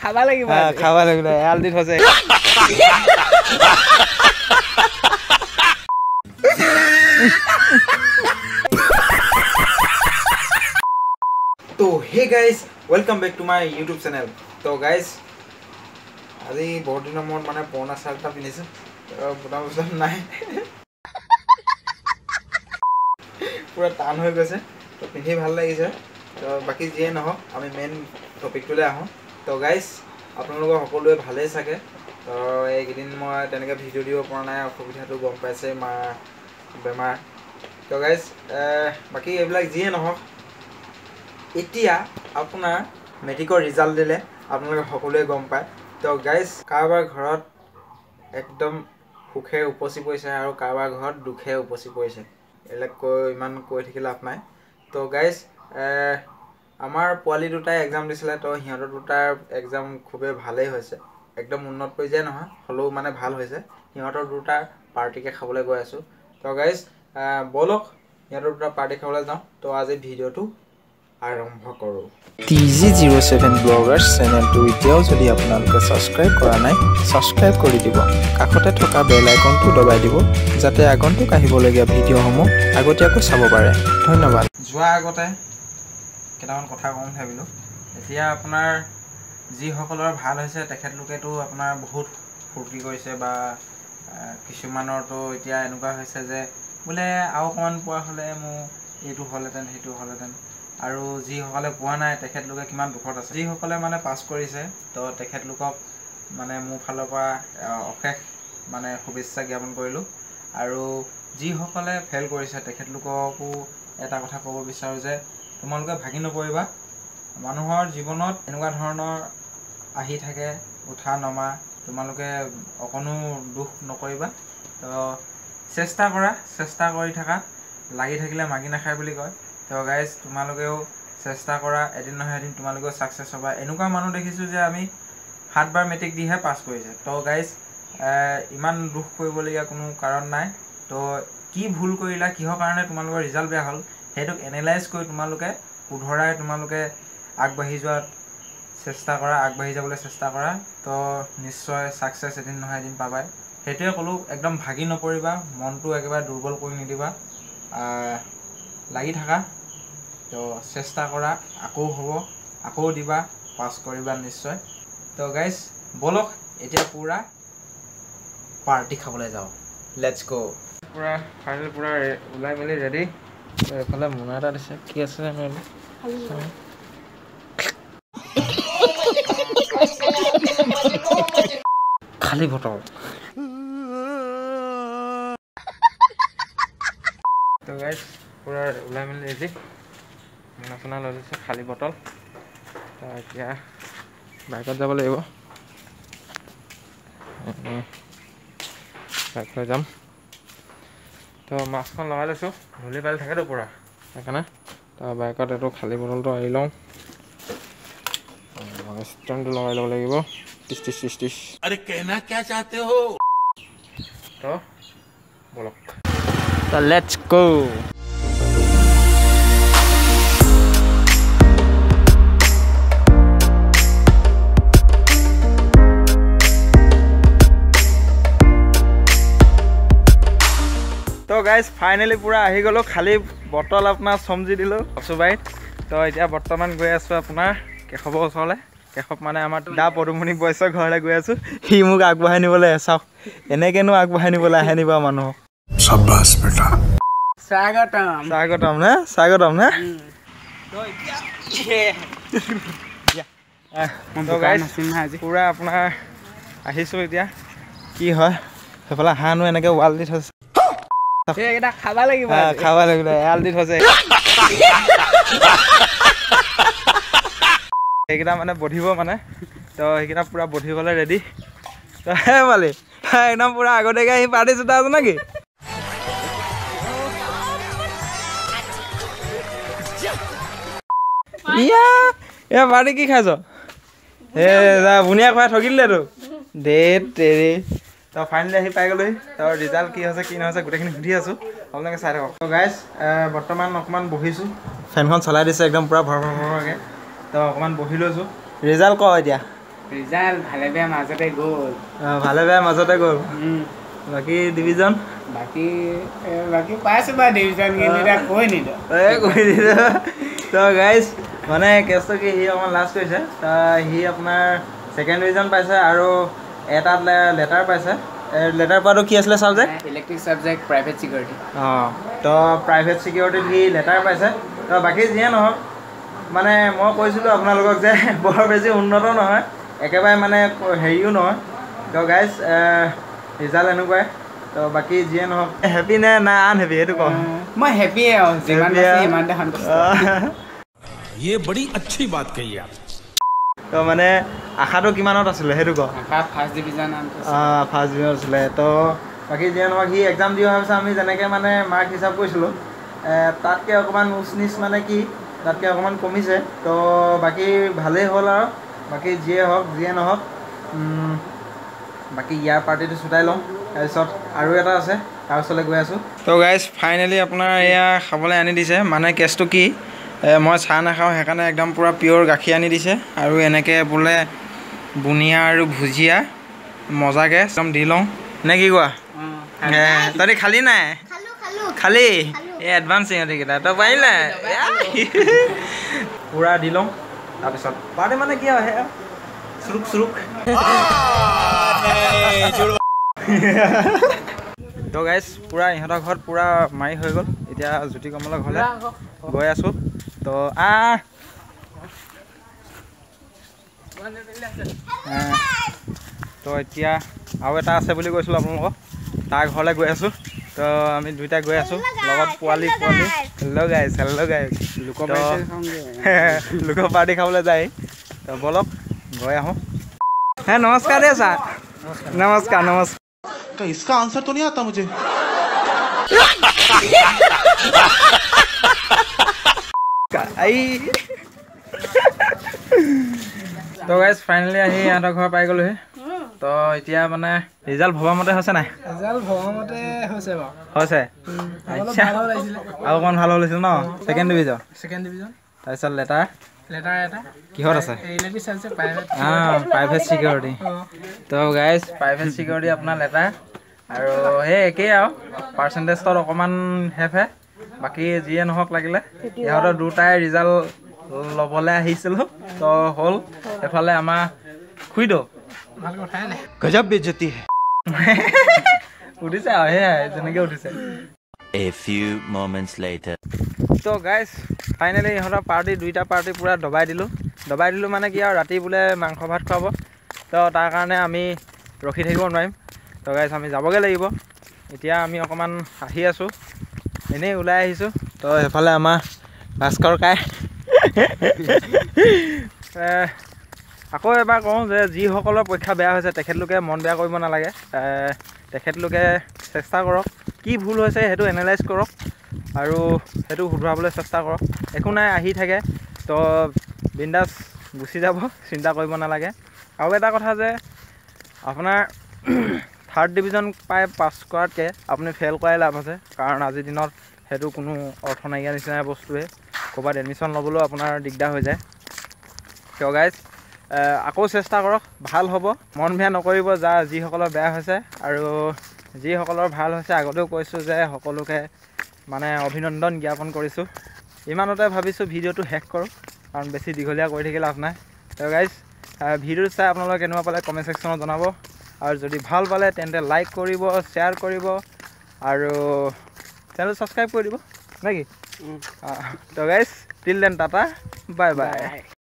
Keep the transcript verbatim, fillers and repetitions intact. খাবা লাগিব খাবা লাগিব আলদিন হৈছে তো hey guys welcome back to my YouTube channel. তো গাইস আজি বহুত দিনৰ মন মানে পুৰণা শালটা পিন্ধিছো, পুৰণা বস্তু নাই, পুৰা টান হৈ গৈছে, তো পিন্ধি ভাল লাগিছে। তো বাকি যে নহওক আমি মেইন টপিকটোলৈ আহোঁ। তো গাইজ আপোনালোকৰ সকলোৱে ভালেই চাগে। তো এইকেইদিন মই তেনেকৈ ভিডিঅ' দিব পৰা নাই, অসুবিধাটো গম পাইছে, মা বেমাৰ। তো গাইজ বাকী এইবিলাক যিয়ে নহওক, এতিয়া আপোনাৰ মেট্ৰিকৰ ৰিজাল্ট দিলে, আপোনালোকে সকলোৱে গম পায়। তো গাইজ কাৰোবাৰ ঘৰত একদম সুখে উপচি পৰিছে আৰু কাৰোবাৰ ঘৰত দুখে উপচি পৰিছে, এইবিলাক কৈ ইমান কৈ থাকি লাভ নাই। তো গাইজ আমাৰ পোৱালি দুটাই এক্সাম দিছিলে, তো সিহঁতৰ দুটাৰ এক্সাম খুবেই ভালেই হৈছে, একদম উন্নত পৰ্যায় নহয় হ'লেও মানে ভাল হৈছে। সিহঁতৰ দুটাৰ পাৰ্টিকে খাবলৈ গৈ আছোঁ। তো গাইজ বলক সিহঁতৰ দুটা পাৰ্টি খাবলৈ যাওঁ। তো আজি ভিডিঅ'টো আৰম্ভ কৰোঁ। T G zero' seven blogger চেনেলটো এতিয়াও যদি আপোনালোকে ছাবস্ক্ৰাইব কৰা নাই, ছাবস্ক্ৰাইব কৰি দিব, কাষতে থকা বেল আইকনটো দবাই দিব, যাতে আগন্তুক আহিবলগীয়া ভিডিঅ'সমূহ আগতীয়াকৈ চাব পাৰে। ধন্যবাদ। যোৱাৰ আগতে কেইটামান কথা কম ভাবিলোঁ। এতিয়া আপোনাৰ যিসকলৰ ভাল হৈছে তেখেতলোকেতো আপোনাৰ বহুত ফূৰ্তি কৰিছে, বা কিছুমানৰতো এতিয়া এনেকুৱা হৈছে যে বোলে আৰু অকণমান পোৱা হ'লে মোৰ এইটো হ'লহেঁতেন, সেইটো হ'লহেঁতেন। আৰু যিসকলে পোৱা নাই তেখেতলোকে কিমান দুখত আছে। যিসকলে মানে পাছ কৰিছে, তো তেখেতলোকক মানে মোৰ ফালৰ পৰা অশেষ মানে শুভেচ্ছা জ্ঞাপন কৰিলোঁ। আৰু যিসকলে ফেইল কৰিছে তেখেতলোককো এটা কথা ক'ব বিচাৰোঁ যে তোমালোকে ভাগি নপৰিবা। মানুহৰ জীৱনত এনেকুৱা ধৰণৰ আহি থাকে উঠা নমা, তোমালোকে অকণো দুখ নকৰিবা। তো চেষ্টা কৰা, চেষ্টা কৰি থাকা, লাগি থাকিলে মাগি নাখায় বুলি কয়। তো গাইজ তোমালোকেও চেষ্টা কৰা, এদিন নহয় এদিন তোমালোকেও ছাকচেছ হ'বা। এনেকুৱা মানুহ দেখিছোঁ যে আমি সাতবাৰ মেট্ৰিক দিহে পাছ কৰিছে। তো গাইজ ইমান দুখ কৰিবলগীয়া কোনো কাৰণ নাই। তো কি ভুল কৰিলা, কিহৰ কাৰণে তোমালোকৰ ৰিজাল্ট বেয়া হ'ল, সেইটোক এনালাইজ কৰি তোমালোকে শুধৰাই তোমালোকে আগবাঢ়ি যোৱাৰ চেষ্টা কৰা, আগবাঢ়ি যাবলৈ চেষ্টা কৰা। তো নিশ্চয় ছাকচেছ এদিন নহয় এদিন পাবাই। সেইটোৱে ক'লোঁ, একদম ভাগি নপৰিবা, মনটো একেবাৰে দুৰ্বল কৰি নিদিবা, লাগি থাকা। তো চেষ্টা কৰা, আকৌ হ'ব, আকৌ দিবা, পাছ কৰিবা নিশ্চয়। তো গাইজ বলক এতিয়া পুৰা পাৰ্টি খাবলৈ যাওঁ, লেটছ গো। পুৰা ফাইনেল পুৰা ওলাই মেলি ৰেডি। এইফালে মোনা এটা দিছে, কি আছে খালী বটল। তো গাইজ পুৰা ওলাই মেলি ৰেডি, মোনা চোনা লৈ লৈছে, খালী বটল। তো এতিয়া বাইকত যাব লাগিব, বাইক লৈ যাম। তো মাছখন লগাই লৈছোঁ, ধূলি বালি থাকেতো পুৰা, সেইকাৰণে তো বাইকত এইটো খালী বটলটো আহি লওঁ, ষ্টেণ্ডটো লগাই ল'ব লাগিব। টিচ টিচ টিচ টিচ আৰে কেনা কিয়া চাহতে হো। তো বলক, তো লেটছ গো। গাইজ ফাইনেলি পুৰা আহি গ'লোঁ, খালী বটল আপোনাৰ চমজি দিলোঁ কচুবাৰীত। তো এতিয়া বৰ্তমান গৈ আছোঁ আপোনাৰ কেশৱৰ ওচৰলৈ। কেশৱ মানে আমাৰ দা পদুমণি বয়সৰ ঘৰলৈ গৈ আছোঁ। সি মোক আগবঢ়াই নিবলৈ চাওক, এনেকেনো আগবঢ়াই নিবলৈ আহে নিবা মানুহক। স্বাগতম স্বাগতম নে স্বাগতম নে। তো গাইজ পুৰা আপোনাৰ আহিছোঁ, এতিয়া কি হয় সেইফালে হাঁহনো এনেকৈ ৱাল দি থৈছে, খাবা লাগিব খাবা লাগিব এৰাল দি থৈছে। এইকেইটা মানে বধিব মানে, তো সেইকেইটা পুৰা বধিবলৈ ৰেডি। তো হে মালি একদম পুৰা আগতীয়াকৈ আহি পাৰ্টি চোতা আছে নেকি। এয়া পাৰ্টি কি খাইছ, এ বুনিয়া খুৱাই ঠগি দিলে তোক দে তেৰি। তো ফাইনেলি আহি পাই গ'লোহি। তো ৰিজাল্ট কি হৈছে কি নহৈছে গোটেইখিনি সুধি আছোঁ, আপোনালোকে চাই থাকক। তো গাইজ বৰ্তমান অকণমান বহিছোঁ, ফেনখন চলাই দিছে একদম পূৰা ভৰ ভৰ ভৰকৈ। তো অকণমান বহি লৈছোঁ, Result ko idea. Result bhale bhai mazote goal. Bhale bhai mazote goal. Hmm. Baki division. Baki baki pass ba division ke nida koi nida. Koi nida. So guys, mane kesto ki he amar last question. So he apna second division paise aro eta letter paise. Letter paro ki asle subject? Electric subject private security. Ah. So private security ki letter paise. So baki jian ho. মানে মই কৈছিলো আপোনালোকক যে বৰ বেছি উন্নত নহয় একেবাৰে মানে হেৰিও নহয় তো গাইস ৰিজাল্ট এনেকৈ তো বাকি জিয়ে ন হ্যাপি না না আনহ্যাপি এটো কম মই হ্যাপি এ জিমান আছে ইমান দে সন্তুষ্ট ये बड़ी अच्छी बात कही आप তো মানে আখাটো কিমানত আছিল হেটো ক আখা ফার্স্ট ডিভিজন আন আছিল আ ফার্স্ট ডিভিজন আছিল তো বাকি জিয়ে ন কি एग्जाम দিও হইছে আমি জেনেকে মানে মার্ক হিসাব কৈছিল তাতকে অকমান উসনিস মানে কি তাতকে অকমান কমিছে তো বাকি ভালে হল আর বাকি জে হক জে ন হক বাকি ইয়ার পার্টিটো ছুটাই লম তারছত আর এটা আছে তার চলে গৈ আছো তো গাইস ফাইনালি আপনারা ইয়া খাবলে আনি দিছে মানে কেসটো কি মই চা না খাও হেকানে একদম পুরা পিওর গাখি আনি দিছে আর এনেকে বলে বুনিয়া আর ভুজিয়া মজাকে একদম দিলং নে কি কোয়া তই খালি না খালো খালো খালি ए एडवांसिंग देखिदा तो पाइला पूरा दिलो अब सब पारे माने किया है सुरुक सुरुक तो गाइस पूरा यहाडा घर पूरा माई हो गेल इटा जुटी कमला घले गय आसु तो आ तो इटा आउ एटा আছে বুলি কৈছিল আপোনাক তা ঘলে গय आसु तो आमी दुइटा गय आसु লগত পোৱালি পোৱালি हेलो गाइस हेलो गाइस লুকো পার্টি খাওলে লুকো পার্টি খাওলে যায় তো বলক গय আহো है नमस्कार है सर नमस्कार नमस्कार तो इसका आंसर तो नहीं आता मुझे आई तो गाइस फाइनली আহি আটা ঘৰ পাই গলো হে তো এতিয়া মানে ৰিজাল্ট ভবামতে হৈছে না ৰিজাল্ট ভবামতে হৈছে বা হৈছে আচ্ছা ভালো লাগিছিল আৰু কোন ভালো লাগিছিল ন সেকেন্ড ডিভিজন সেকেন্ড ডিভিজন তাইছল লেটাৰ লেটাৰ এটা কিহৰ আছে electric science private uh private security তো গাইস প্ৰাইভেট সিকিউৰিটি আপোনাৰ লেটাৰ আৰু হে কি আৰু পাৰ্সেন্টেজ তৰ অকমান হেফে বাকি জিয়ে নহক লাগিলে ইহতৰ দুটাই ৰিজাল্ট লবলে আহিছিল তো হল এফালে আমা খুইদো गजब बेइज्जती है उड़ीसा है जने के Orissa a few moments later तो गाइस फाइनली हमरा पार्टी दुईटा पार्टी पूरा दबाई दिलु दबाई दिलु माने कि राति बुले मांस भात खाबो तो तार कारणे आमी रखि থাকিব নোৱাৰিম तो गाइस आमी যাবগে লাগিব এতিয়া আমি অকমান আহি আছো এনে উলাই আহিছো তো এফালে আমা ভাস্কৰ কাই আকৌ এবাৰ কওঁ যে যি সকলৰ পৰীক্ষা বেয়া হৈছে তেখেতলোকে মন বেয়া কৰিব নালাগে তেখেতলোকে চেষ্টা কৰক কি ভুল হৈছে হেতু এনালাইজ কৰক আৰু হেতু শুধৰাবলৈ চেষ্টা কৰক একো নাই আহি থাকে তো বিন্দাস গুছি যাব চিন্তা কৰিব নালাগে আৰু এটা কথা যে আপোনাৰ থাৰ্ড ডিভিজন পাই পাস কৰাতকে আপুনি ফেল কৰাই লাভ আছে কাৰণ আজি দিনত হেতু কোনো অৰ্থ নাইয়া নিচিনা বস্তুৱে ক'বাত এডমিশ্যন ল'বলৈ আপোনাৰ দিগদাৰ হৈ যায় তো গাইস আকৌ চেষ্টা কৰক ভাল হ'ব মন ভয় নকৰিব যা যি সকলৰ বেয়া হৈছে আৰু যি সকলৰ ভাল হৈছে আগতেও কৈছো যে সকলোকে মানে অভিনন্দন জ্ঞাপন কৰিছো ইমানতে ভাবিছো ভিডিওটো হেক কৰো কাৰণ বেছি দীঘলীয়া কৰি থাকিলে লাভ নাই তো গাইস ভিডিও চাই আপোনালোকে কেনেকুৱা পালে কমেন্ট সেকশনত জনাব আৰু যদি ভাল পালে তেন্তে লাইক কৰিব শেয়াৰ কৰিব আৰু চ্যানেল সাবস্ক্ৰাইব কৰি দিব নেকি তো guys till then tata bye বাই